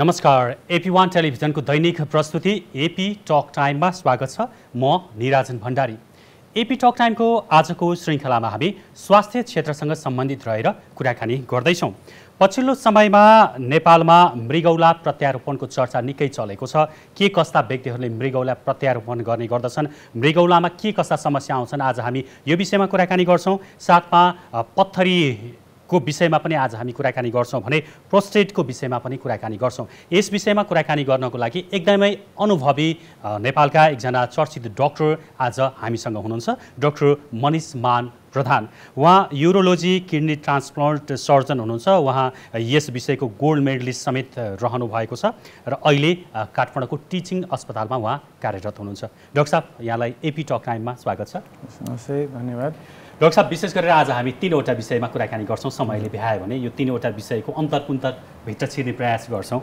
नमस्कार एपी वन टेलिभिजनको दैनिक प्रस्तुति एपी टक टाइममा स्वागत छ। म निराजन भण्डारी। एपी टक टाइमको आजको श्रृंखलामा हामी स्वास्थ्य क्षेत्रसँग सम्बन्धित रहेर कुराकानी गर्दै छौं। पछिल्लो समयमा नेपालमा मृगौला प्रत्यारोपणको चर्चा निकै चलेको छ। के कस्ता व्यक्तिहरूले मृगौला प्रत्यारोपण गर्ने गर्दछन्, मृगौलामा के कस्ता समस्या आउँछन्, आज हामी यो विषयमा कुराकानी गर्छौं। साथमा पत्थरी को विषयमा पनि आज हामी कुराकानी गर्छौं भने प्रोस्टेटको विषयमा पनि कुराकानी गर्छौं। यस विषयमा कुराकानी गर्नको लागि एकदमै अनुभवी नेपालका एकजना चर्चित डाक्टर आज हामीसँग हुनुहुन्छ, डाक्टर मनिष मान प्रधान। उहाँ यूरोलोजी किडनी ट्रान्सप्लान्ट सर्जन हुनुहुन्छ। उहाँ यस विषयको गोल्ड मेडलिस्ट समेत रहनु भएको छ र अहिले काठमाडौँको टिचिङ अस्पतालमा उहाँ कार्यरत हुनुहुन्छ। डाक्टर साहब, यहाँलाई एपी टक टाइममा स्वागत छ। धन्यवाद। डाक्टर साहब, विशेष गरेर आज हामी तीनवटा विषयमा कुराकानी गर्छौं। समयले भ्यायो भने यो तीनवटा विषयको अन्तरपुन्तर भित्र छिर्ने प्रयास गर्छौं।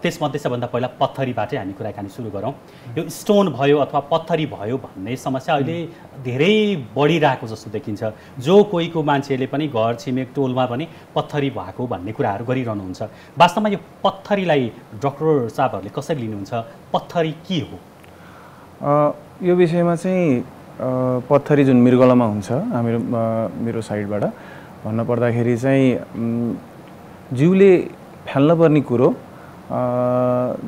त्यसमध्ये सबभन्दा पहिला पत्थरीबाटै हामी कुराकानी सुरु गरौं। यो स्टोन भयो अथवा पत्थरी भयो भन्ने समस्या अहिले धेरै बढिरहेको जस्तो देखिन्छ। जो कोहीको मान्छेले पनि घर छिमेक टोलमा पनि पत्थरी भएको भन्ने कुराहरू गरिरहनुहुन्छ। वास्तवमा यो पत्थरीलाई डाक्टर साहबहरूले कसरी लिनुहुन्छ? पत्थरी के हो? यो विषयमा चाहिँ पत्थरी जुन मृगौलामा हुन्छ, हाम्रो मेरो साइडबाट भन्नुपर्दाखेरि चाहिँ जिउले फाल्नुपर्ने कुरो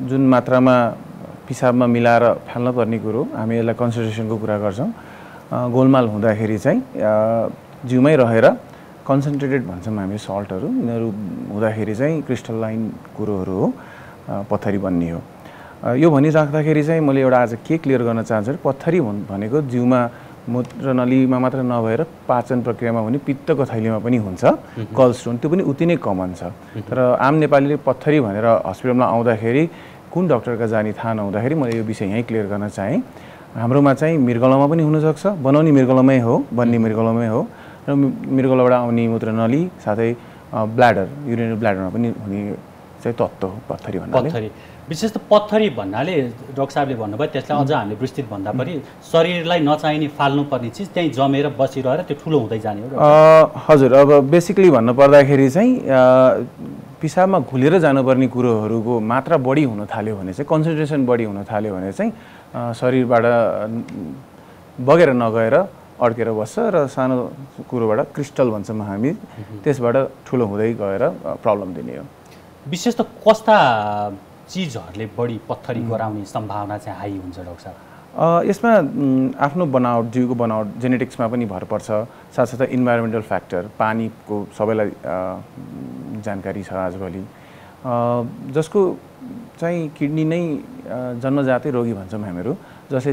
जुन मात्रामा पिसाबमा मिलाएर फाल्नुपर्ने कुरो, हामी यसलाई कन्सन्ट्रेसनको कुरा गर्छौँ। गोलमाल हुँदाखेरि चाहिँ जिउमै रहेर कन्सन्ट्रेटेड भन्छौँ हामी सल्टहरू, यिनीहरू हुँदाखेरि चाहिँ क्रिस्टलाइन कुरोहरू हो, पत्थरी बन्ने हो। यो भनिराख्दाखेरि चाहिँ मैले एउटा आज के क्लियर गर्न चाहन्छु, पत्थरी भनेको जिउमा मूत्रनलीमा मात्र नभएर पाचन प्रक्रियामा हुने पित्तको थैलीमा पनि हुन्छ। गलस्टोन त्यो पनि उति नै कमन छ। तर आम नेपालीले पत्थरी भनेर हस्पिटलमा आउँदाखेरि कुन डाक्टरका जाने थाहा नहुँदाखेरि मैले यो विषय यहीँ क्लियर गर्न चाहेँ। हाम्रोमा चाहिँ मृगौलामा पनि हुनसक्छ, बनाउने मृगौलामै हो, बन्ने मृगौलामै हो, र मृगौलाबाट आउने मूत्रनली साथै ब्ल्याडर, युरिनरी ब्ल्याडरमा पनि हुने चाहिँ तत्त्व हो पत्थरी भन्नाले। विशेष त पत्थरी भन्नाले डाक्टर साहबले भन्नुभयो, त्यसलाई अझ हामीले विस्तृत भन्दा पनि शरीरलाई नचाहिने फाल्नुपर्ने चिज त्यहीँ जमेर बसिरहेर त्यो ठुलो हुँदै जाने हो। हजुर, अब बेसिकली भन्नुपर्दाखेरि चाहिँ पिसाबमा घुलेर जानुपर्ने कुरोहरूको मात्रा बढी हुन थाल्यो भने चाहिँ, कन्सन्ट्रेसन बढी हुन थाल्यो भने चाहिँ शरीरबाट बगेर नगएर अड्केर बस्छ र सानो कुरोबाट क्रिस्टल भन्छौँ हामी, त्यसबाट ठुलो हुँदै गएर प्रब्लम दिने हो। विशेष त कस्ता चीजहरूले बढी पत्थरी गराउने सम्भावना चाहिँ हाई हुन्छ डाक्टर साहब? यसमा आफ्नो बनावट, जिउको बनावट, जेनेटिक्समा पनि भर पर्छ, साथसाथै इन्भाइरोमेन्टल फ्याक्टर, पानीको सबैलाई जानकारी छ आजभोलि। जसको चाहिँ किडनी नै जन्मजातै रोगी भन्छौँ हामीहरू, जसले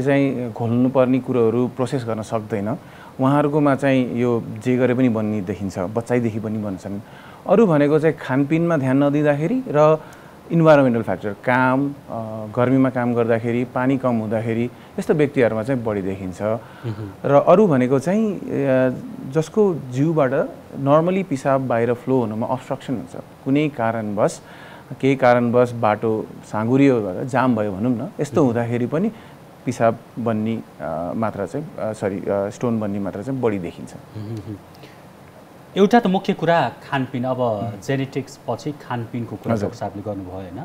चाहिँ घोल्नुपर्ने कुरोहरू प्रोसेस गर्न सक्दैन, उहाँहरूकोमा चाहिँ यो जे गरे पनि बन्ने देखिन्छ, बच्चैदेखि पनि बन्छन्। अरू भनेको चाहिँ खानपिनमा ध्यान नदिँदाखेरि र इन्भाइरोमेन्टल फ्याक्टर, काम, गर्मीमा काम गर्दाखेरि, पानी कम हुँदाखेरि यस्तो व्यक्तिहरूमा चाहिँ बढी देखिन्छ। र अरू भनेको चाहिँ जसको जिउबाट नर्मली पिसाब बाहिर फ्लो हुनुमा अब्स्ट्रक्सन हुन्छ, कुनै कारणवश, केही कारणवश बाटो साँगुरियो, जाम भयो भनौँ न, यस्तो हुँदाखेरि पनि पिसाब बन्ने मात्रा चाहिँ स्टोन बन्ने मात्रा चाहिँ बढी देखिन्छ। एउटा त मुख्य कुरा खानपिन, अब जेनेटिक्स पछि खानपिनको कुरा डाक्टर साहबले गर्नुभयो होइन?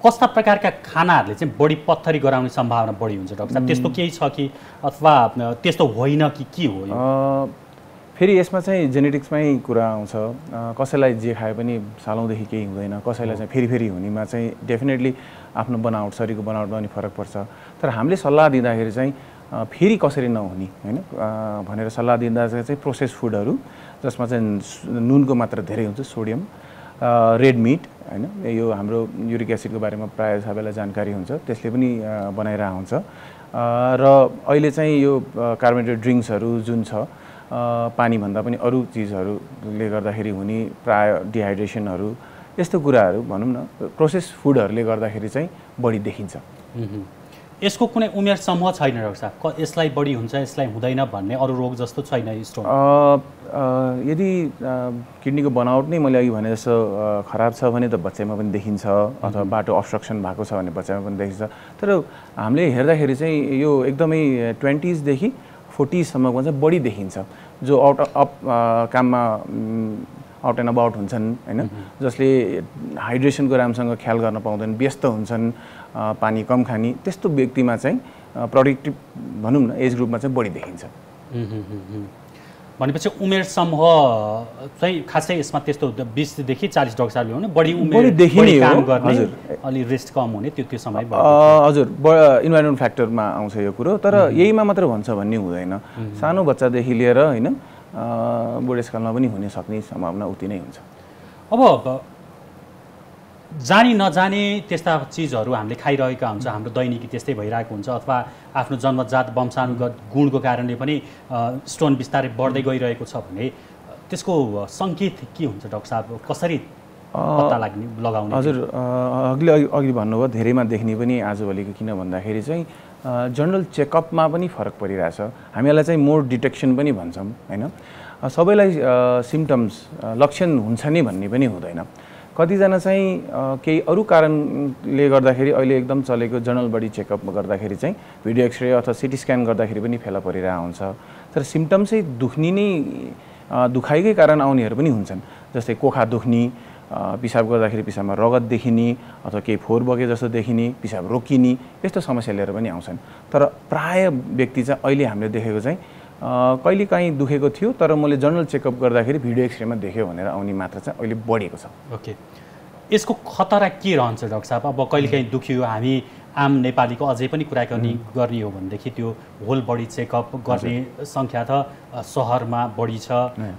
कस्ता प्रकारका खानाहरूले चाहिँ बढी पत्थरी गराउने सम्भावना बढी हुन्छ डाक्टर साहब? त्यस्तो केही छ कि अथवा त्यस्तो होइन कि के हो? फेरि यसमा चाहिँ जेनेटिक्समै कुरा आउँछ। कसैलाई जे खाए पनि सालौँदेखि केही हुँदैन, कसैलाई चाहिँ फेरि फेरि हुनेमा चाहिँ डेफिनेटली आफ्नो बनावट, शरीरको बनावटमा पनि फरक पर्छ। तर हामीले सल्लाह दिँदाखेरि चाहिँ फेरि कसरी नहुने होइन भनेर सल्लाह दिँदा चाहिँ प्रोसेस फुडहरू, जसमा चाहिँ नुनको मात्रा धेरै हुन्छ, सोडियम, रेड मिट होइन, यो हाम्रो युरिक एसिडको बारेमा प्रायः सबैलाई जानकारी हुन्छ, त्यसले पनि बनाइरहेको हुन्छ। र अहिले चाहिँ यो कार्बोनेटेड ड्रिङ्क्सहरू जुन छ, पानीभन्दा पनि अरू चिजहरूले गर्दाखेरि हुने प्रायः डिहाइड्रेसनहरू, यस्तो कुराहरू भनौँ न प्रोसेस फुडहरूले गर्दाखेरि चाहिँ बढी देखिन्छ। यसको कुनै उमेर समूह छैन डाक्टर साहब? यसलाई बढी हुन्छ, यसलाई हुँदैन भन्ने अरू रोग जस्तो छैन स्टोन? यदि किडनीको बनावट नै मैले अघि भने जस्तो खराब छ भने त बच्चामा पनि देखिन्छ, अथवा बाटो अब्स्ट्रक्सन भएको छ भने बच्चामा पनि देखिन्छ। तर हामीले हेर्दाखेरि चाहिँ यो एकदमै 20s देखि 40s सम्मको चाहिँ बढी देखिन्छ। जो आउट अफ काममा out and about हुन्छन् हैन जसले हाइड्रेशन को राम्रोसँग ख्याल गर्न पाउँदैन व्यस्त हुन्छन् पानी कम खानी त्यस्तो व्यक्तिमा चाहिँ प्रोडक्टिभ भनौं न एज ग्रुपमा चाहिँ बढी देखिन्छ भनेपछि उमेर समूह चाहिँ खासै यसमा त्यस्तो 20 देखि 40 वर्ष ल्याउने बढी उमेर बढी काम गर्ने अलि रेस्ट कम हुने त्यो त्यो समय हजुर इन्भाइरोनमेन्ट फ्याक्टरमा आउँछ यो कुरो तर यहीमा मात्र भन्छ भन्ने हुँदैन सानो बच्चा देखि लिएर हैन बुढेसकालमा पनि हुन सक्ने सम्भावना उति नै हुन्छ अब जानी नजाने त्यस्ता चीजहरु हामीले खाइरहेका हुन्छ हाम्रो दैनिकी त्यस्तै भइरहेको हुन्छ अथवा आफ्नो जन्मजात वंशानुगत गुणको कारणले पनि स्टोन विस्तारै बढ्दै गइरहेको छ भने त्यसको संकेत के हुन्छ डाक्टर साहब कसरी पत्ता लाग्ने लगाउने हजुर अघि भन्नुभयो धेरैमा देख्ने पनि आजभोलिको किन भन्दाखेरि चाहिँ जनरल चेकअप मा पनि फरक परिरहेछ हामीलाई चाहिँ मोर डिटेक्सन पनि भन्छौं हैन सबैलाई सिम्पटम्स लक्षण हुन्छ नि भन्ने पनि हुँदैन कतिजना चाहिँ केही अरु कारणले गर्दाखेरि अहिले एकदम चलेको जनरल बडी चेकअप गर्दाखेरि चाहिँ भिडियो एक्सरे अथवा सिटी स्क्यान गर्दाखेरि पनि फेला परिरा हुन्छ तर सिम्पटम्सै दुख्नी नै दुखाइकै कारण आउनेहरु पनि हुन्छन् जस्तै कोखा दुख्नी पिसाब गर्दाखेरि पिसाबमा रगत देखिने अथवा केही फोहोर बगे जस्तो देखिने पिसाब रोकिने यस्तो समस्या लिएर पनि आउँछन् तर प्राय व्यक्ति चाहिँ अहिले हामीले देखेको चाहिँ कहिले काहीँ दुखेको थियो तर मैले जनरल चेकअप गर्दाखेरि भिडियो एक्सरेमा देख्यो भनेर आउने मात्रा चाहिँ अहिले बढेको छ ओके यसको खतरा के रहन्छ डाक्टर साहब अब कहिले काहीँ दुख्यो हामी आम नेपालीको अझै पनि कुराकानी गर्ने हो भने देखि त्यो होल बडी चेकअप गर्ने संख्या त शहरमा बढी छ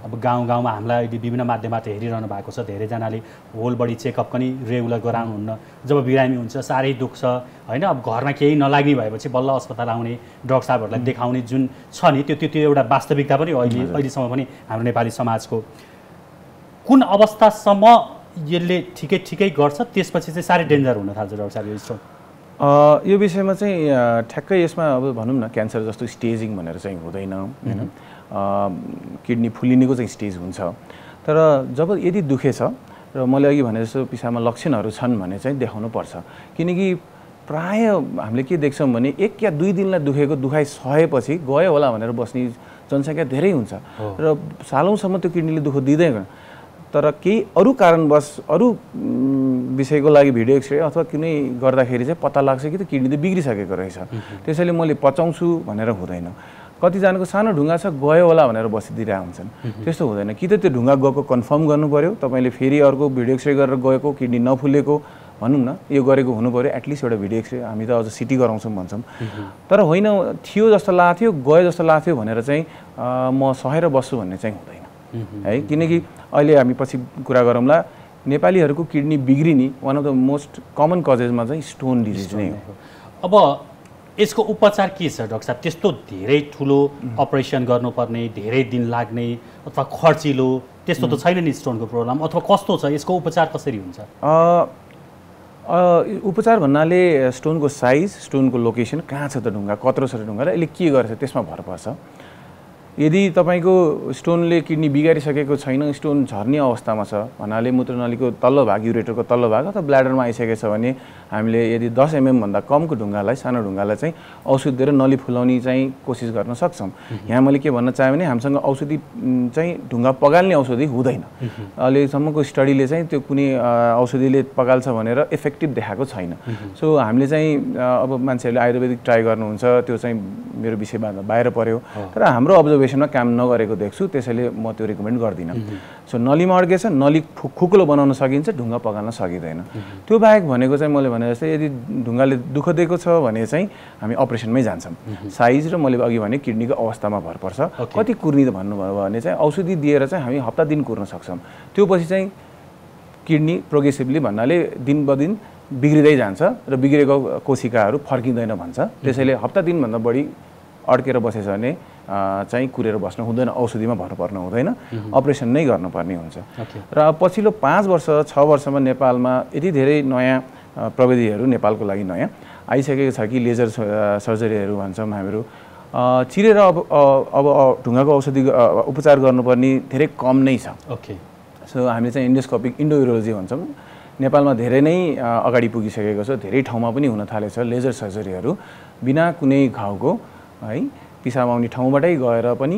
अब गाउँ गाउँमा हामीलाई अहिले विभिन्न माध्यमबाट हेरिरहनु भएको छ धेरै जनाले होल बडी चेकअप पनि रेगुलर गराउनुहुन्न जब बिरामी हुन्छ सारै दुख्छ हैन अब घरमा केही नलाग्ने भएपछि बल्ल अस्पताल आउने डाक्टर साहबहरुलाई देखाउने जुन छ नि त्यो त्यो एउटा वास्तविकता पनि अहिलेसम्म पनि हाम्रो नेपाली समाजको कुन अवस्थासम्म यसले ठिकै गर्छ त्यसपछि चाहिँ सारै डेन्जर हुन थाल्छ डाक्टर साहब यो स्टोन यो विषयमा चाहिँ ठ्याक्कै यसमा अब भनौं न क्यान्सर जस्तो स्टेजिङ भनेर चाहिँ हुँदैन हैन किडनी फुलिनेको चाहिँ स्टेज हुन्छ तर जब यदि दुखेछ र मैले अघि भने जस्तो पिसाबमा लक्षणहरु छन् भने चाहिँ देखाउनु पर्छ किनकि प्राय हामीले के देख्छौं भने 1 या 2 दिनलाई दुखेको दुखाइ सहेपछि गयो होला भनेर बस्ने जनसंख्या धेरै हुन्छ र सालौंसम्म त्यो किडनीले दुख दिदैन तर केही अरु कारणवश अरु विषयको लागि भिडियो एक्सरे अथवा कुनै गर्दाखेरि चाहिँ पत्ता लाग्छ कि त किडनी त बिग्रिसकेको रहेछ त्यसैले मैले पचाउँछु भनेर हुँदैन कति जनाको सानो ढुंगा छ गयो होला भनेर बसिदिरा हुन्छन् त्यस्तो हुँदैन कि त त्यो ढुंगा गएको कन्फर्म गर्नुपर्यो तपाईले फेरि अर्को भिडियो एक्सरे गरेर गएको किडनी नफुलेको भन्नुम न यो गरेको हुनु पर्यो एटलिस्ट एउटा भिडियो एक्सरे हामी त अझ सिटी गराउँछौं भन्छौं तर होइन थियो जस्तो लाग्थ्यो गयो जस्तो लाग्थ्यो भनेर चाहिँ म सहेर बस्छु भन्ने चाहिँ हुँदैन है किनकि अहिले हामी पछि कुरा गरौँला नेपालीहरुको किडनी बिग्रिने one of the most common causes मा चाहिँ स्टोन डिजीज नै हो अब यसको उपचार के छ डाक्टर साहब त्यस्तो धेरै ठूलो अपरेसन गर्नु पर्ने धेरै दिन लाग्ने अथवा खर्चिलो त्यस्तो त छैन नि स्टोनको प्रब्लम अथवा कस्तो छ यसको उपचार कसरी हुन्छ उपचार भन्नाले स्टोनको साइज स्टोनको लोकेसन कहाँ छ त ढुंगा कत्रो छ ढुंगा र यसले के गर्छ त्यसमा भर पर्छ यदि तपाईको स्टोनले किडनी बिगारिसकेको छैन स्टोन झर्ने अवस्थामा छ भन्नाले मूत्रनलीको तल्लो भाग युरेटरको तल्लो भाग अथवा ब्ल्याडरमा आइसकेछ भने हामीले यदि 10 mm भन्दा कमको ढुंगालाई सानो ढुंगालाई चाहिँ औषधि दिएर नली फुलाउने चाहिँ कोशिश गर्न सक्छौं यहाँ मैले के भन्न चाहे भने हामीसँग औषधि चाहिँ ढुंगा पगाल्ने औषधि हुँदैन अहिले सम्मको स्टडीले चाहिँ त्यो कुनै औषधिले पगाल्छ भनेर इफेक्टिभ देखाएको छैन सो हामीले चाहिँ अब मान्छेहरूले आयुर्वेदिक ट्राई गर्नुहुन्छ त्यो चाहिँ मेरो विषयबाट बाहिर पर्यो तर हाम्रो अब्जर्भेसनमा काम नगरेको देख्छु त्यसैले म त्यो रिकमेन्ड गर्दिन सो नलीमा अड्केछ नली खुकुलो बनाउन सकिन्छ ढुंगा पगाल्न सकिदैन त्यो बाहेक भनेको चाहिँ मैले जस्तै यदि ढुंगाले दुख दिएको छ भने चाहिँ हामी अपरेसनमै जान्छौं साइज र मैले अघि भने किडनीको अवस्थामा भर पर्छ कति कुर्नी त भन्नुभयो भने चाहिँ औषधि दिएर चाहिँ हामी हप्ता दिन कुर्न सक्छौं त्यसपछि चाहिँ किडनी प्रोग्रेसिभली भन्नाले दिन ब दिन बिग्रिदै जान्छ र बिग्रेको कोशिकाहरू फर्किदैन भन्छ त्यसैले हप्ता दिन भन्दा बढी अड्केर बसेछ भने चाहिँ कुरेर बस्नु हुँदैन औषधिमा भर पर्न हुँदैन अपरेसन नै गर्नुपर्ने हुन्छ र पछिल्लो 5 वर्ष 6 वर्षमा नेपालमा यति धेरै नयाँ प्रविधिहरु नेपालको लागि नयाँ आइसकेको छ कि लेजर सर्जरीहरु भन्छौं हामीहरु चिरेर अब ढुंगाको औषधि उपचार गर्नुपर्ने धेरै कम नै छ ओके सो हामीले चाहिँ एन्डोस्कोपिक इन्डोयुरोलोजी भन्छौं नेपालमा धेरै नै अगाडि पुगिसकेको छ धेरै ठाउँमा पनि हुन थालेछ लेजर सर्जरीहरु बिना कुनै घाउको है पिसामा आउने ठाउँबाटै गएर पनि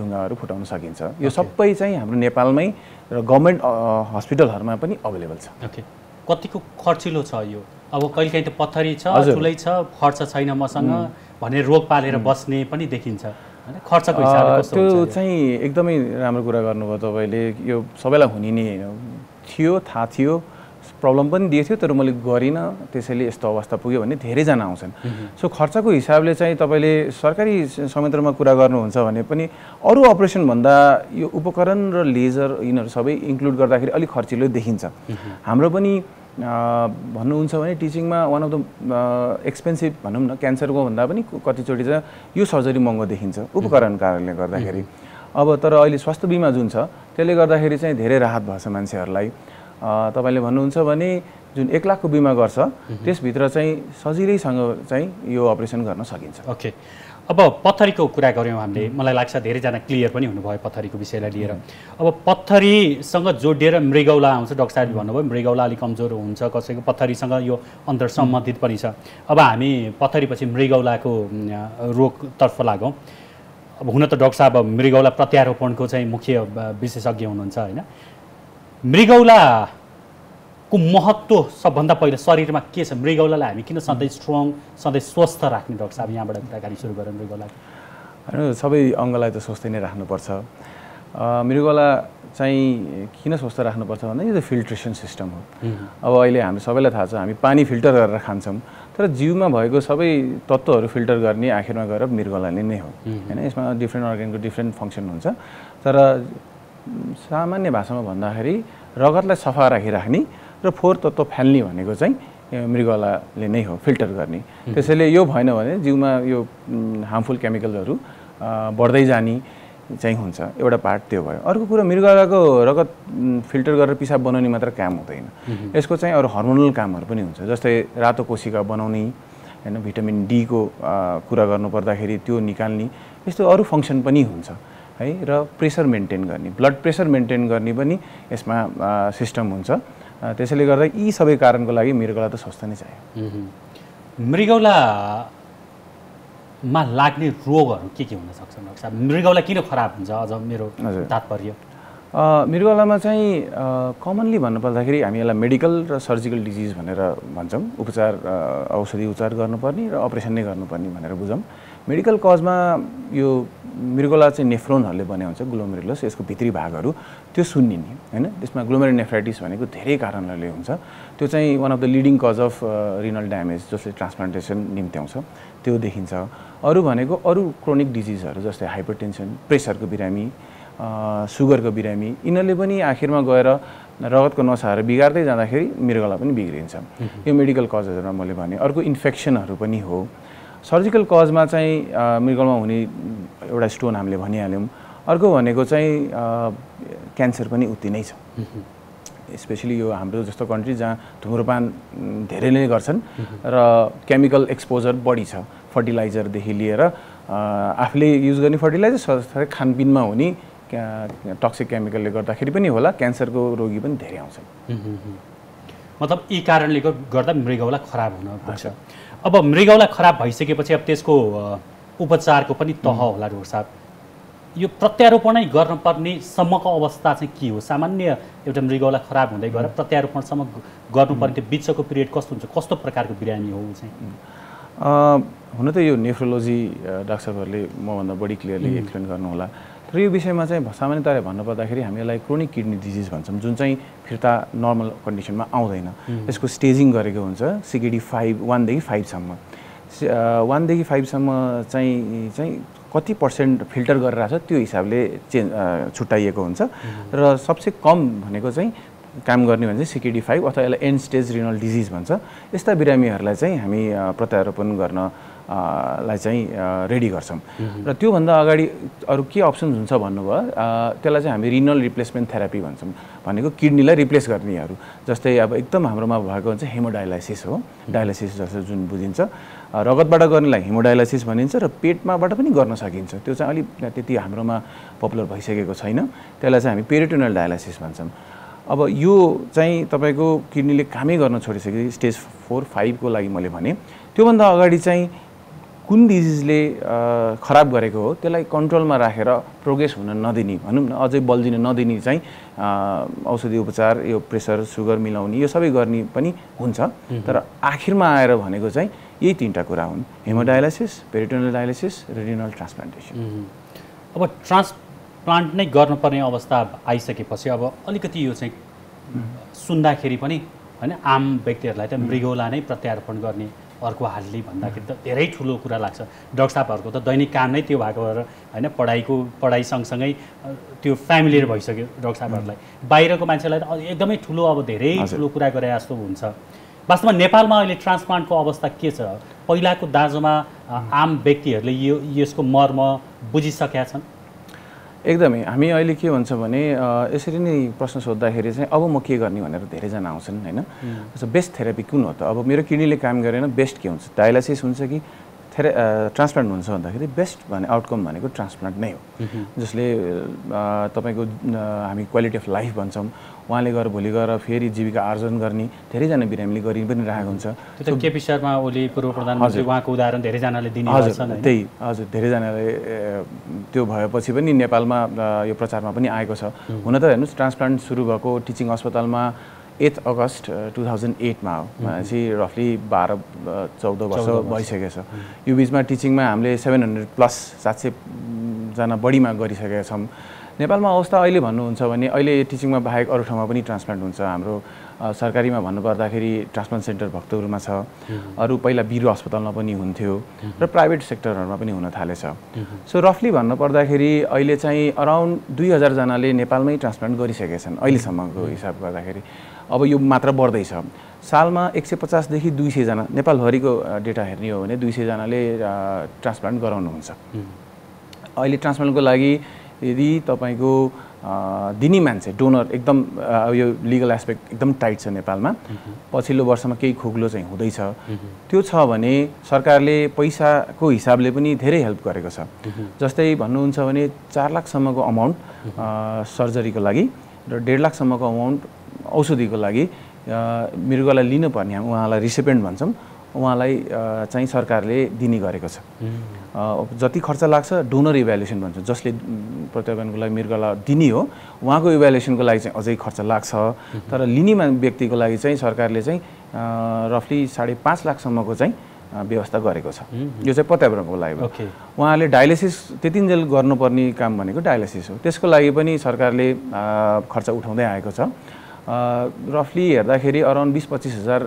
ढुङ्गाहरू फुटाउन सकिन्छ यो सबै चाहिँ हाम्रो नेपालमै र गभर्नमेन्ट अस्पतालहरुमा पनि अवेलेबल छ ओके कतिको खर्चिलो छ यो अब कहिलेकाहीँ त पत्थरी छ ठुलै छ खर्च छैन मसँग भने रोग पालेर बस्ने पनि देखिन्छ हैन खर्चको हिसाबले कस्तो हुन्छ त्यो चाहिँ एकदमै राम्रो कुरा गर्नुभयो तपाईले यो सबैलाई हुने नि थियो थाहा थियो प्रब्लम पनि दिएथ्यो तर मैले गरिन त्यसैले यस्तो अवस्था पुग्यो भने धेरै जना आउँछन् सो खर्चको हिसाबले चाहिँ तपाईले सरकारी संयन्त्रमा कुरा गर्नुहुन्छ भने पनि अरु अपरेसन भन्दा यो उपकरण र लेजर यिनहरु सबै इन्क्लुड गर्दाखेरि अलि खर्चिलो देखिन्छ हाम्रो पनि भन्नुहुन्छ भने टिचिङमा वान अफ द एक्सपेन्सिभ भनौं न क्यान्सरको भन्दा पनि कतिचोटी चाहिँ यो सर्जरी महँगो देखिन्छ उपकरण कारणले गर्दाखेरि अब तर अहिले स्वास्थ्य बीमा जुन छ त्यसले गर्दाखेरि चाहिँ धेरै राहत भएछ मान्छेहरुलाई तपाईले भन्नुहुन्छ भने जुन 1 लाखको बीमा गर्छ त्यस भित्र चाहिँ सजिलैसँग चाहिँ यो अपरेसन गर्न सकिन्छ ओके अब पत्थरीको कुरा गर्यौं हामीले मलाई लाग्छ धेरै जना क्लियर पनि हुनुभयो पत्थरीको विषयलाई लिएर अब पत्थरीसँग जोडिएर मृगौला आउँछ डाक्टर साहब भन्नुभयो मृगौला अलि कमजोर हुन्छ कसैको पत्थरीसँग यो अन्तर सम्बन्धित पनि छ अब हामी पत्थरीपछि मृगौलाको रोगतर्फ लागौं अब हुन त डाक्टर साहब मृगौला प्रत्यारोपणको चाहिँ मुख्य विशेषज्ञ हुनुहुन्छ हैन मृगौला को महत्व सबभन्दा पहिला शरीरमा के छ मृगौलालाई हामी किन सधैं स्ट्रङ सधैं स्वस्थ राख्ने डाक्टर साहब यहाँबाट कुराकानी सुरु गरौँ मृगौलाको हैन सबै अंगलाई त स्वस्थ नै राख्नुपर्छ मृगौला चाहिँ किन स्वस्थ राख्नुपर्छ भन्दा यो त फिल्ट्रेसन सिस्टम हो अब अहिले हामी सबैलाई थाहा छ हामी पानी फिल्टर गरेर खान्छौँ तर जीवमा भएको सबै तत्वहरू फिल्टर गर्ने आखिरमा गएर मृगौलाले नै हो हैन यसमा डिफ्रेन्ट अर्गनको डिफ्रेन्ट फंक्सन हुन्छ तर सामान्य भाषामा भन्दाखेरि रगतलाई सफा राखिराख्ने र फोहोर तत्व फाल्ने भनेको चाहिँ मृगौलाले नै हो फिल्टर गर्ने त्यसैले यो भएन भने जीवमा यो हार्मफुल केमिकलहरू बढ्दै जाने चाहिँ हुन्छ एउटा पार्ट त्यो भयो अर्को कुरा मृगौलाको रगत फिल्टर गरेर पिसाब बनाउने मात्र काम हुँदैन यसको चाहिँ अरु हार्मोनल कामहरू पनि हुन्छ जस्तै रातो कोशिका बनाउने हैन भिटामिन डी को कुरा गर्नु पर्दाखेरि त्यो निकाल्ने यस्तो अरु फंक्सन पनि हुन्छ है र प्रेसर मेन्टेन गर्ने ब्लड प्रेसर मेन्टेन गर्ने पनि यसमा सिस्टम हुन्छ त्यसैले गर्दा यी सबै कारणको लागि मृगौला त स्वस्थ नै चाहियो मृगौला मा लाग्ने रोगहरू के के हुन सक्छन् डाक्टर साहब मृगौला किन खराब हुन्छ अझ मेरो तात्पर्य मृगौलामा चाहिँ कमनली भन्नुपर्दाखेरि हामी यसलाई मेडिकल र सर्जिकल डिजीज भनेर भन्छौं उपचार औषधि उपचार गर्नुपर्ने र अपरेसन नै गर्नुपर्ने भनेर बुझौं मेडिकल कजमा यो मृगौला चाहिँ नेफ्रोनहरुले बने हुन्छ ग्लोमेरुलस यसको भित्री भागहरु त्यो सुन्निने हैन त्यसमा ग्लोमेरुलोनेफ्राइटिस भनेको धेरै कारणले हुन्छ त्यो चाहिँ one of the leading cause of renal damage जसले ट्रान्सप्लान्टेसन निम्त्याउँछ त्यो देखिन्छ अरु भनेको अरु क्रोनिक डिजीजहरु जस्तै हाइपरटेन्सन प्रेसरको बिरामी सुगरको बिरामी यिनले पनि आखिरमा गएर रगतको नसाहरु बिगार्दै जाँदाखेरि मृगौला पनि बिग्रिन्छ यो मेडिकल कजहरुमा मैले भने अर्को इन्फेक्सनहरु पनि हो सर्जिकल कजमा चाहिँ मृगौलामा हुने एउटा स्टोन हामीले भनिहाल्यौं अर्को भनेको चाहिँ क्यान्सर पनि उति नै छ स्पेशली यो हाम्रो जस्तो कन्ट्री जहाँ धुम्रपान धेरै नै गर्छन् र केमिकल एक्सपोजर बढी छ फर्टिलाइजर देखि लिएर आफूले युज गर्ने फर्टिलाइजर साथै खानपिनमा हुने टक्सिक केमिकलले गर्दाखेरि पनि होला क्यान्सरको रोगी पनि धेरै आउँछन् मतलब यी कारणले गर्दा मृगौला खराब हुन पुग्छ अब मृगौला खराब भइसकेपछि अब त्यसको उपचारको पनि तह होला डाक्टर साहब यो प्रत्यारोपणै गर्न पर्ने सम्मको अवस्था चाहिँ के हो सामान्य एउटा मृगौला खराब हुँदै गएर प्रत्यारोपणसम्म गर्नुपर्ने त्यो बीचको पिरियड कस्तो हुन्छ कस्तो प्रकारको बिरामी हो चाहिँ हुन त यो नेफ्रोलोजी डाक्टरहरूले म भन्दा बढी क्लियरली एक्सप्लेन गर्नु होला र यो विषयमा चाहिँ सामान्यतया भन्नुपर्दाखेरि हामीलाई क्रोनिक किडनी डिजीज भन्छौं जुन चाहिँ फिर्ता नर्मल कन्डिसनमा आउँदैन यसको स्टेजिङ गरेको हुन्छ सिकेडी 1 देखि 5 सम्म 1 देखि 5 सम्म चाहिँ कति % फिल्टर गरिरा छ त्यो हिसाबले छुटाइएको हुन्छ र सबसे कम भनेको चाहिँ काम गर्ने भने चाहिँ सिकेडी 5 अथवा एला एन्ड स्टेज रिनल डिजीज भन्छ यस्ता बिरामीहरुलाई चाहिँ हामी प्रत्यारोपण गर्न लाई चाहिँ रेडी गर्छौं र त्यो भन्दा अगाडि अरु के अप्सन्स हुन्छ भन्नुभयो त्यसलाई चाहिँ हामी रिनल रिप्लेसमेन्ट थेरापी भन्छौं भनेको किडनीलाई रिप्लेस गर्नेहरु जस्तै अब एकदम हाम्रोमा भएको हुन्छ हेमोडायलासिस हो डायलासिस जस्तो जुन बुझिन्छ रगतबाट गर्नेलाई हेमोडायलासिस भनिन्छ र पेटमाबाट पनि गर्न सकिन्छ त्यो चाहिँ अलि त्यति हाम्रोमा पपुलर भइसकेको छैन त्यसलाई चाहिँ हामी पेरिटोनियल डायलासिस भन्छौं अब यो चाहिँ तपाईको किडनीले कामै गर्न छोडिसकेपछि स्टेज 4 5 को लागि मैले भने त्यो भन्दा अगाडि चाहिँ कुन डिजिजले खराब गरेको हो त्यसलाई कन्ट्रोलमा राखेर प्रोग्रेस हुन नदिनी भनौं न अझै बल्झिन नदिनी चाहिँ औषधि उपचार यो प्रेसर सुगर मिलाउने यो सबै गर्ने पनि हुन्छ तर आखिरमा आएर भनेको चाहिँ यही तीनटा कुरा हुन् hemodialysis peritoneal dialysis retinol transplantation अब ट्रान्सप्लान्ट नै गर्नुपर्ने अवस्था आइसकेपछि अब अलिकति यो चाहिँ सुन्दाखेरि पनि हैन आम व्यक्तिहरुलाई त मृगौला नै प्रत्यारोपण गर्ने अर्को हालले भन्दाखेरि त धेरै ठुलो कुरा लाग्छ डाक्टर साहबहरुको त दैनिक काम नै त्यो भएको भएर हैन पढाइ सँगसँगै त्यो फ्यामिलियर भइसक्यो डाक्टर साहबहरुलाई बाहिरको मान्छेलाई त एकदमै ठुलो अब धेरै ठुलो कुरा गरे जस्तो हुन्छ वास्तवमा नेपालमा अहिले ट्रान्सप्लान्टको अवस्था के छ पहिलाको दाजुमा आम व्यक्तिहरुले यो यसको मर्म बुझिसकेका छन् एकदमै हामी अहिले के भन्छ भने यसरी नै प्रश्न सोध्दाखेरि चाहिँ अब म के गर्ने भनेर धेरै जना आउँछन् हैन सो बेस्ट थेरापी कुन हो त अब मेरो किडनीले काम गरेन बेस्ट के हुन्छ डायलिसिस हुन्छ कि ट्रान्सप्लान्ट हुन्छ भन्दाखेरि बेस्ट भने आउटकम भनेको ट्रान्सप्लान्ट नै हो जसले तपाईको हामी क्वालिटी अफ लाइफ भन्छौं उहाँले गएर भोलि गएर फेरि जीविका आर्जन गर्ने धेरै जना बिरामीले गरि पनि राखेको हुन्छ त्यो त केपी शर्मा ओली पूर्व प्रधानमन्त्री उहाँको उदाहरण धेरै जनाले दिने गर्छन् हैन त्यही हजुर धेरै जनाले त्यो भएपछि पनि नेपालमा यो प्रचारमा पनि आएको छ हुन त हेर्नुस् ट्रान्सप्लान्ट सुरु भएको टिचिङ अस्पतालमा 8 अगस्ट 2008 मा हो भनेपछि रफली 12-14 वर्ष भइसकेको छ यो बीचमा टिचिङमा हामीले 700+700 जना बढीमा गरिसकेका छौं नेपालमा अवस्था अहिले भन्नुहुन्छ भने अहिले टिचिङमा बाहेक अरु ठाउँमा पनि ट्रान्सप्लान्ट हुन्छ हाम्रो सरकारीमा भन्नुपर्दाखेरि ट्रान्सप्लान्ट सेन्टर भक्तपुरमा छ अरु पहिला बिरु अस्पतालमा पनि हुन्थ्यो र प्राइभेट सेक्टरहरुमा पनि हुन थालेछ सो रफली भन्नुपर्दाखेरि अहिले चाहिँ अराउन्ड 2000 जनाले नेपालमै ट्रान्सप्लान्ट गरिसकेछन् अहिले सम्मको हिसाब गर्दाखेरि अब यो मात्रा बढ्दै छ सालमा 150 देखि 200 जना नेपालभरिको डेटा हेर्ने हो भने 200 जनाले ट्रान्सप्लान्ट गराउनुहुन्छ अहिले ट्रान्सप्लान्टको लागि यदि तपाईको दिनी मान्छे डोनर एकदम यो लीगल एस्पेक्ट एकदम टाइट छ नेपालमा पछिल्लो वर्षमा केही खोक्लो चाहिँ हुँदैछ त्यो छ भने सरकारले पैसाको हिसाबले पनि धेरै हेल्प गरेको छ जस्तै भन्नुहुन्छ भने 4 लाख सम्मको अमाउन्ट सर्जरीको लागि र 1.5 लाख सम्मको अमाउन्ट औषधिको लागि मृगौलालाई लिन पर्ने उहाँलाई रिसिपिएन्ट भन्छौं उहाँलाई चाहिँ सरकारले दिने गरेको छ जति खर्च लाग्छ डोनर इभ्यालुएसन भन्छ जसले प्रत्यारोपणको लागि मृगौला दिने हो उहाँको इभ्यालुएसनको लागि चाहिँ अझै खर्च लाग्छ तर लिने व्यक्तिको लागि चाहिँ सरकारले चाहिँ रफली 5.5 लाख सम्मको चाहिँ व्यवस्था गरेको छ यो चाहिँ प्रत्यारोपणको लागि उहाँले डायलिसिस त्यतिन्जेल गर्नुपर्ने काम भनेको डायलिसिस हो त्यसको लागि पनि सरकारले खर्च उठाउँदै आएको छ रफली हेर्दाखेरि अराउन्ड 20-25 हजार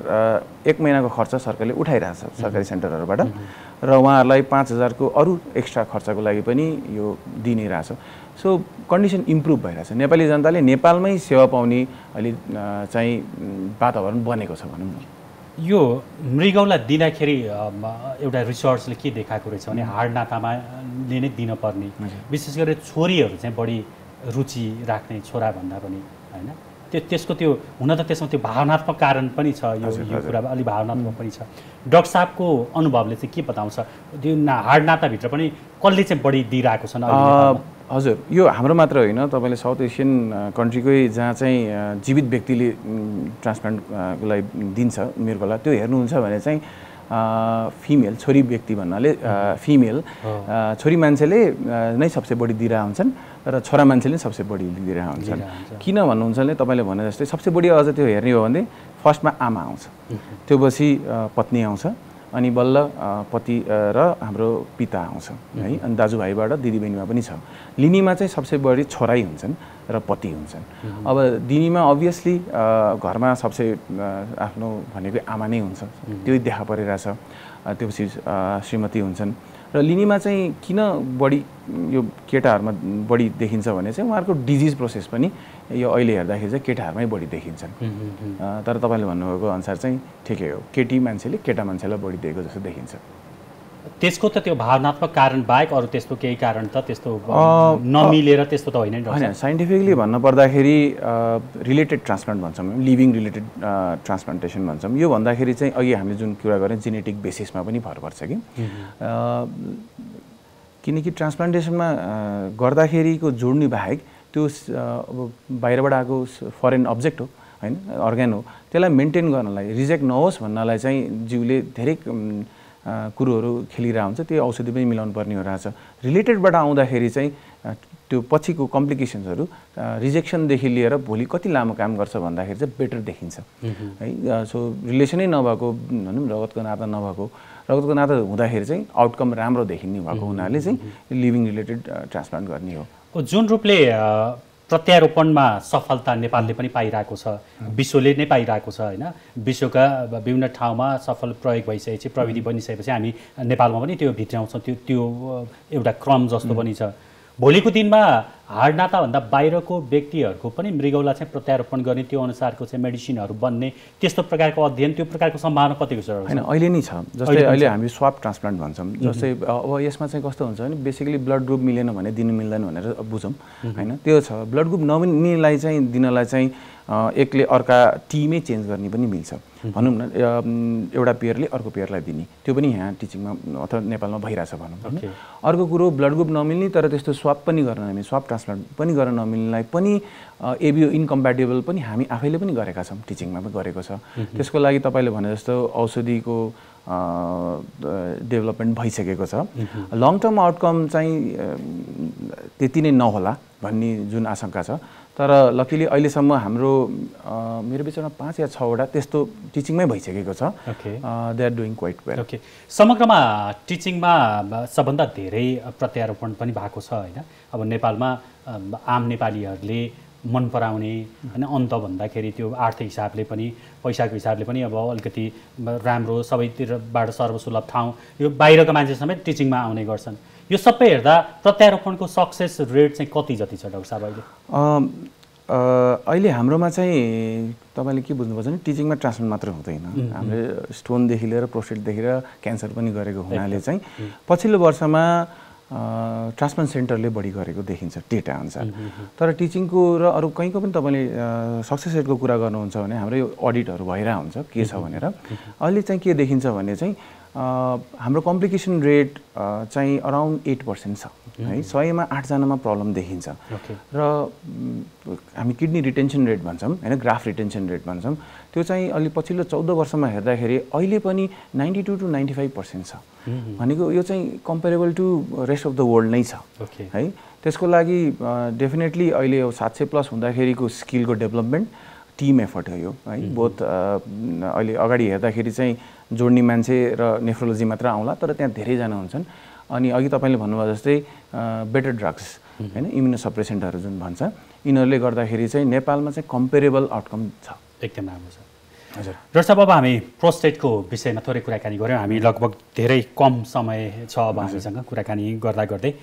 एक महिनाको खर्च सरकारले उठाइरहेछ सरकारी सेन्टरहरुबाट र उहाँहरुलाई 5 हजार को अरु एक्स्ट्रा खर्चको लागि पनि यो दिने रहेछ सो कन्डिसन इम्प्रुभ भइरहेछ नेपाली जनताले नेपालमै सेवा पाउने अलि चाहिँ वातावरण बनेको छ भनौं न यो मृगौला दिँदाखेरि एउटा रिसर्चले के देखाएको रहेछ भने हाडनातामा नै दिन पर्ने विशेष गरी छोरीहरु चाहिँ बढी रुचि राख्ने छोरा भन्दा पनि हैन त्यसको त्यो हुन त त्यसमा त्यो भावनात्मक कारण पनि छ यो कुरा अलि भावनात्मक पनि छ डाक्टर साहबको अनुभवले चाहिँ के बताउँछ त्यो हाड नाता भित्र पनि कसले चाहिँ बढी दिइराको छन् हजुर यो हाम्रो मात्र होइन तपाईले साउथ एशियन कन्ट्रीकै जहाँ चाहिँ जीवित व्यक्तिले ट्रान्सप्लान्टलाई दिन्छ मृगौला त्यो हेर्नुहुन्छ भने चाहिँ फिमेल छोरी व्यक्ति भन्नाले फिमेल छोरी मान्छेले नै सबसे बढी दिइरा हुन्छन् र छोरा मान्छेले सबसे बढी दिइरा हुन्छन् किन भन्नुहुन्छ भने तपाईले भने जस्तै सबसे बढी अझ त्यो हेर्ने हो भने फर्स्टमा आमा आउँछ त्यसपछि पत्नी आउँछ अनि बल्ल पति र हाम्रो पिता आउँछ है अनि दाजुभाइबाट दिदीबहिनीमा पनि छ लिनीमा चाहिँ सबसे बढी छोराई हुन्छन् र पति हुन्छन् अब दिनीमा अभियसली घरमा सबसे आफ्नो भनेको आमा नै हुन्छ त्यही देखा परिरहेछ त्यसपछि श्रीमती हुन्छन् र लिनीमा चाहिँ किन बढी यो केटाहरुमा बढी देखिन्छ भने चाहिँ उहाँहरुको डिजीज प्रोसेस पनि यो अहिले हेर्दाखेरि चाहिँ केटाहरुमै बढी देखिन्छन् तर तपाईले भन्नुभएको अनुसार चाहिँ ठिकै हो केटी मान्छेले केटा मान्छेलाई बढी दिएको जस्तो देखिन्छ त्यसको त त्यो भावनात्मक कारण बाहेक अरु त्यस्तो केही कारण त त्यस्तो नमिलेर त्यस्तो त होइन हैन साइन्टिफिकली भन्न पर्दाखेरि रिलेटेड ट्रान्सप्लान्ट भन्छौं लिभिङ रिलेटेड ट्रान्सप्लान्टेसन भन्छौं यो भन्दाखेरि चाहिँ अघि हामीले जुन कुरा गरे जेनेटिक बेसिसमा पनि भर पर्छ कि किनकि ट्रान्सप्लान्टेसनमा गर्दाखेरिको जोड्ने बाहेक त्यो अब बाहिरबाट आएको फरेन अब्जेक्ट हो हैन अर्गन हो त्यसलाई मेन्टेन गर्नलाई रिजेक्ट नहोस् भन्नलाई चाहिँ जीवले धेरै कुरोहरु खेलिरहन्छ त्यो औषधि पनि मिलाउनु पर्ने हो राछ रिलेटेड बाट आउँदाखेरि चाहिँ त्यो पछिको कम्प्लिकेशन्सहरु रिजेक्सन देखि लिएर भोलि कति लामो काम गर्छ भन्दाखेरि चाहिँ बेटर देखिन्छ है सो रिलेसन नै नभएको भनौं रगतको नाता नभएको रगतको नाता हुँदाखेरि चाहिँ आउटकम राम्रो देखिने भएको हुनाले चाहिँ लिभिङ रिलेटेड ट्रान्सप्लान्ट गर्ने हो जुन रूपले प्रत्यारोपणमा सफलता नेपालले पनि पाइराको छ विश्वले नै पाइराको छ हैन विश्वका विभिन्न ठाउँमा सफल प्रयोग भइसकेपछि प्रविधि बनिसकेपछि हामी नेपालमा पनि त्यो भित्राउँछौं त्यो त्यो एउटा क्रम जस्तो पनि छ भोलिको दिनमा हाडनाता भन्दा बाहिरको व्यक्तिहरुको पनि मृगौला चाहिँ प्रत्यारोपण गर्ने त्यो अनुसारको चाहिँ मेडिसिनहरु बन्ने त्यस्तो प्रकारको अध्ययन त्यो प्रकारको सम्भावना कतिको छ हैन अहिले नै छ जस्तै अहिले हामी स्वाब ट्रान्सप्लान्ट भन्छौं जस्तै अब यसमा चाहिँ कस्तो हुन्छ भने बेसिकली ब्लड ग्रुप मिलेन भने दिन मिल्दैन भनेर बुझौं हैन त्यो छ ब्लड ग्रुप नमिल्नेलाई चाहिँ दिनलाई चाहिँ एकले अर्का टिमै चेन्ज गर्ने पनि मिल्छ भनौं न एउटा पेयरले अर्को पेयरलाई दिने त्यो पनि यहाँ टिचिङमा अथवा नेपालमा भइराछ भनौं अर्को कुरा ब्लड ग्रुप नमिल्ने तर त्यस्तो स्वाब पनि गर्न हामी स्वाब ट्रान्सप्लान्ट पनि गर्न नमिल्नेलाई पनि एबीओ इनकम्प्याटिबल पनि हामी आफैले पनि गरेका छौं टिचिङमा पनि गरेको छ त्यसको लागि तपाईले भने जस्तो औषधिको डेभलपमेन्ट भइसकेको छ लङ टर्म आउटकम चाहिँ त्यति नै नहोला भन्ने जुन आशंका छ तर लकीली अहिलेसम्म हाम्रो मेरो विचारमा 5 या 6 वटा त्यस्तो टिचिङमै भइसकेको छ they are doing quite well okay समग्रमा टिचिङमा सबभन्दा धेरै प्रत्यारोपण पनि भएको छ हैन अब नेपालमा आम नेपालीहरुले मन पराउने हैन अन्त भन्दाखेरि त्यो आर्थिक हिसाबले पनि पैसाको हिसाबले पनि अब अलिकति राम्रो सबैतिरबाट सर्वसुलभ ठाउँ यो बाहिरका मान्छे समेत टिचिङमा आउने गर्छन् यो सबै हेर्दा प्रत्यारोपणको सक्सेस रेट चाहिँ कति जति छ डाक्टर साहब अहिले अहिले हाम्रोमा चाहिँ तपाईले के बुझ्नुपर्छ नि टिचिङमा ट्रान्सप्लान्ट मात्र हुँदैन हामीले स्टोन देखि लिएर प्रोस्टेट देखिर क्यान्सर पनि गरेको हुनाले चाहिँ पछिल्लो वर्षमा ट्रान्सप्लान्ट सेन्टरले बढी गरेको देखिन्छ डेटा अनुसार तर टिचिङको र अरु कहीँको पनि तपाईले सक्सेस रेटको कुरा गर्नुहुन्छ भने हाम्रो यो अडिटहरु भइरा हुन्छ के छ भनेर अहिले चाहिँ के देखिन्छ भने चाहिँ हाम्रो कम्प्लिकेसन रेट चाहिँ अराउन्ड 8% छ है 100 मा 8 जनामा प्रब्लम देखिन्छ र हामी किडनी रिटेन्सन रेट भन्छौं हैन ग्राफ्ट रिटेन्सन रेट भन्छौं त्यो चाहिँ अलि पछिल्लो 14 वर्षमा हेर्दाखेरि अहिले पनि 92 to 95% छ भनेको यो चाहिँ comparable to rest of the world नै छ है त्यसको लागि डेफिनेटली अहिले 700+ हुँदाखेरिको स्किलको डेभलपमेन्ट टीम एफर्ट हो यो है बोथ अहिले अगाडि हेर्दाखेरि चाहिँ जोड्ने मान्छे र नेफ्रोलोजी मात्र आउँला तर त्यहाँ धेरै जना हुन्छन् अनि अघि तपाईले भन्नुभयो जस्तै बेटर ड्रग्स हैन इम्युनो सप्रेसेन्टहरु जुन भन्छ इनहरुले गर्दाखेरि चाहिँ नेपालमा चाहिँ कम्पेरेबल आउटकम छ एकदम राम्रो छ हजुर डाक्टर साहब अब हामी प्रोस्टेटको विषयमा थोरै कुराकानी गर्यौं हामी लगभग धेरै कम समय छ अब हामीसँग कुराकानी गर्दा गर्दै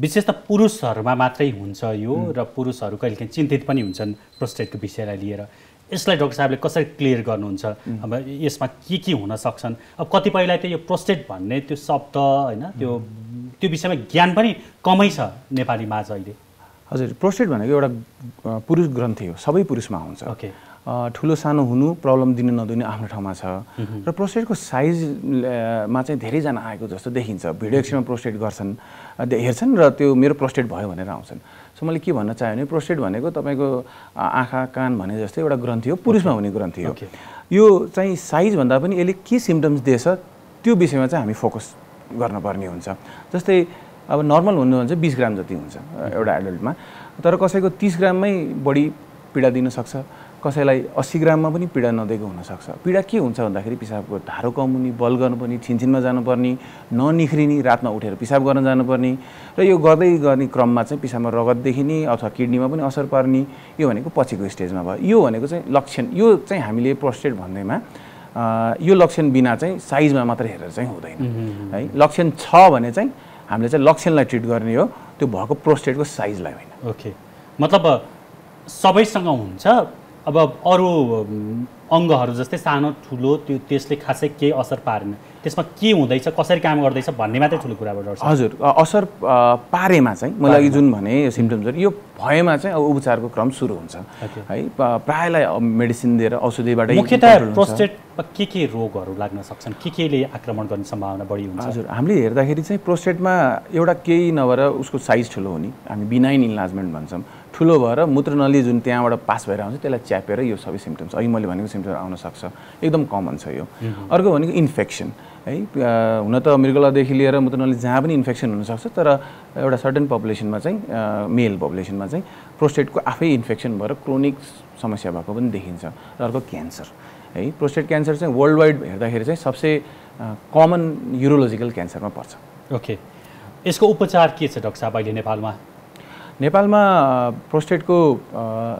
विशेष त पुरुषहरुमा मात्रै हुन्छ यो र पुरुषहरु कहिलेकाहीँ चिन्तित पनि हुन्छन् प्रोस्टेटको विषयलाई लिएर यसलाई डाक्टर साहबले कसरी क्लियर गर्नुहुन्छ अब यसमा के हुन सक्छन् अब कतिपयलाई त यो प्रोस्टेट भन्ने त्यो शब्द हैन त्यो त्यो विषयमा ज्ञान पनि कमै छ नेपाली माझ अहिले हजुर प्रोस्टेट भनेको एउटा पुरुष ग्रन्थि हो सबै पुरुषमा हुन्छ ओके ठूलो सानो हुनु प्रब्लम दिन नदिनु आफ्नो ठाउँमा छ र प्रोस्टेटको साइज मा चाहिँ धेरै जना आएको जस्तो देखिन्छ भिडियो एक्समा प्रोस्टेट गर्छन् हेर्छन् र त्यो मेरो प्रोस्टेट भयो भनेर आउँछन् सो मैले के भन्न चाहे भने प्रोस्टेट भनेको तपाईको आँखा कान भने जस्तै एउटा ग्रन्थि हो पुरुषमा हुने ग्रन्थि हो यो चाहिँ साइज भन्दा पनि यसले के सिम्पटम्स दिएछ त्यो विषयमा चाहिँ हामी फोकस गर्नुपर्ने हुन्छ जस्तै अब नर्मल हुनु भने चाहिँ 20 ग्राम जति हुन्छ एउटा एडल्टमा तर कसैको 30 ग्राममै बढी पीडा दिन सक्छ कसैलाई 80 ग्राममा पनि पीडा नदिएको हुन सक्छ पीडा के हुन्छ भन्दाखेरि पिसाबको धारो कम हुने बल गर्नुपर्ने छिनछिनमा जानुपर्ने ननिख्रिने रातमा उठेर पिसाब गर्न जानुपर्ने र यो गर्दै गर्ने क्रममा चाहिँ पिसाबमा रगत देखिने अथवा किडनीमा पनि असर पर्ने यो भनेको पछिको स्टेजमा भयो यो भनेको चाहिँ लक्षण यो चाहिँ हामीले प्रोस्टेट भन्दैमा यो लक्षण बिना चाहिँ साइजमा मात्र हेरेर चाहिँ हुँदैन है लक्षण छ भने चाहिँ हामीले चाहिँ लक्षणलाई ट्रिट गर्ने हो त्यो भएको प्रोस्टेटको साइजलाई होइन ओके मतलब सबैसँग हुन्छ अब अरु अंगहरु जस्तै सानो ठूलो त्यो त्यसले खासै के असर पारेन त्यसमा के हुँदैछ कसरी काम गर्दैछ भन्ने मात्र ठूलो कुरा भयो हजुर असर पारेमा चाहिँ मैले अघि जुन भने यो सिम्पटम्सहरु यो भएमा चाहिँ अब उपचारको क्रम सुरु हुन्छ है प्रायलाई मेडिसिन दिएर औषधिबाटै मुख्यतः प्रोस्टेटमा के रोगहरु लाग्न सक्छन् केले आक्रमण गर्ने सम्भावना बढी हुन्छ हजुर हामीले हेर्दाखेरि चाहिँ प्रोस्टेटमा एउटा केही नभएर उसको साइज ठूलो हुने हामी बिनाइन इन्लार्जमेन्ट भन्छौं ठूलो भएर मूत्रनली जुन त्यहाँबाट पास भएर आउँछ त्यसलाई च्यापेर यो सबै सिम्पटम्स अहिले मैले भनेको सिम्पटम आउन सक्छ एकदम कमन छ यो अर्को भनेको इन्फेक्सन उन्नत मृगला देखि लिएर मुत्रनली जहाँ पनि इन्फेक्सन हुन सक्छ तर एउटा सर्टेन पपुलेसन मा चाहिँ मेल पपुलेसन मा चाहिँ प्रोस्टेट को आफै इन्फेक्सन भएर क्रोनिक समस्या भएको पनि देखिन्छ र अर्को क्यान्सर है प्रोस्टेट क्यान्सर चाहिँ वर्ल्ड वाइड हेर्दाखेरि चाहिँ सबसे कमन यूरोलोजिकल क्यान्सर मा पर्छ ओके यसको उपचार के छ डाक्टर साहब अहिले नेपालमा प्रोस्टेट को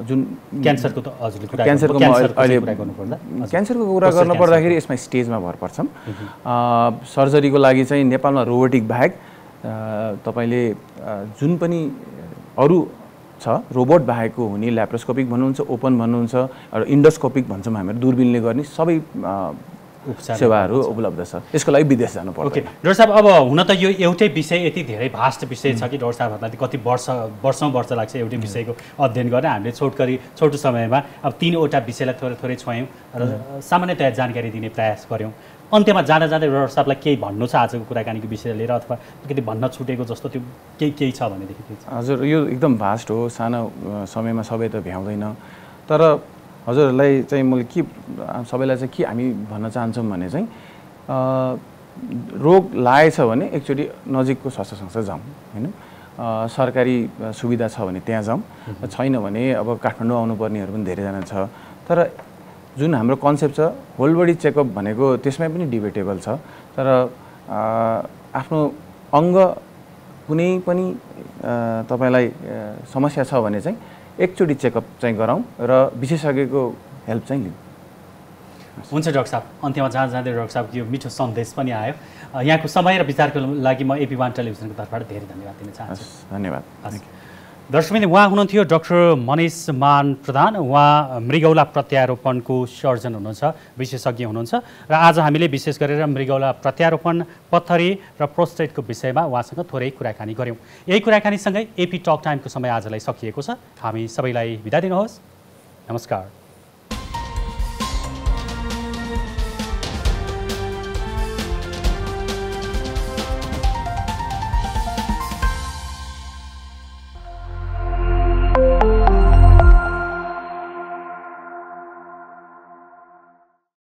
जुन क्यान्सरको कुरा गर्न पर्दाखेरि यसमा स्टेजमा भर पर्छम सर्जरीको लागि चाहिँ नेपालमा रोबोटिक भाग तपाईले जुन पनि अरु छ रोबोट बाहेक हुने ल्याप्रोस्कोपिक भन्नुहुन्छ ओपन भन्नुहुन्छ र इन्डोस्कोपिक भन्छौं हामीहरु दूरबीनले गर्ने सबै सेवाहरु उपलब्ध छ यसको लागि विदेश जानु पर्छ ओके डाक्टर साहब अब हुन त यो एउटै विषय यति धेरै भास्ट विषय छ कि डाक्टर साहब भन्दा कति वर्ष लाग्छ एउटै विषयको अध्ययन गर्न हामीले छोटकरी छोटो समयमा अब तीनवटा विषयलाई थोरै थोरै छ्यौं र सामान्यतया जानकारी दिने प्रयास गर्यौं अन्त्यमा जाँदा जाँदै डाक्टर साहबलाई केही भन्नु छ आजको कुराकानीको विषय लिएर अथवा अलिकति भन्न छुटेको जस्तो त्यो केही छ भन्ने देखिन्छ हजुर यो एकदम भास्ट हो सानो समयमा सबै त भ्याउँदैन तर हजुरहरुलाई चाहिँ मैले के सबैलाई चाहिँ के हामी भन्न चाहन्छौं भने चाहिँ रोग लागेछ भने एकचोटी नजिकको स्वास्थ्य संस्था जाऊ हैन सरकारी सुविधा छ भने त्यहाँ जाऊ छैन भने अब काठमाडौँ आउनु पर्नेहरु पनि धेरै जना छ तर जुन हाम्रो कन्सेप्ट छ होल बडी चेकअप भनेको त्यसमै पनि डिबेटेबल छ तर आफ्नो अंग कुनै पनि तपाईलाई समस्या छ भने चाहिँ एकचोटी चेकअप चाहिँ गराउँ र विशेषज्ञको हेल्प चाहिँ लिउँ हुन्छ डाक्टर साहब अन्त्यमा जहाँ जाँदै डाक्टर साहब यो मिठो सन्देश पनि आयो यहाँको समय र विचारको लागि म एपी वन टेलिभिजनको तर्फबाट धेरै धन्यवाद दिन चाहन्छु धन्यवाद दर्शकबिन्दु उहाँ हुनुहुन्थ्यो डाक्टर मनीष मान प्रधान उहाँ मृगौला प्रत्यारोपणको सर्जन हुनुहुन्छ विशेषज्ञ हुनुहुन्छ र आज हामीले विशेष गरेर मृगौला प्रत्यारोपण पत्थरी र प्रोस्टेटको विषयमा उहाँसँग थोरै कुराकानी गर्यौं यही कुराकानीसँगै एपी टक टाइमको समय आजलाई सकिएको छ हामी सबैलाई बिदा दिनुहोस् नमस्कार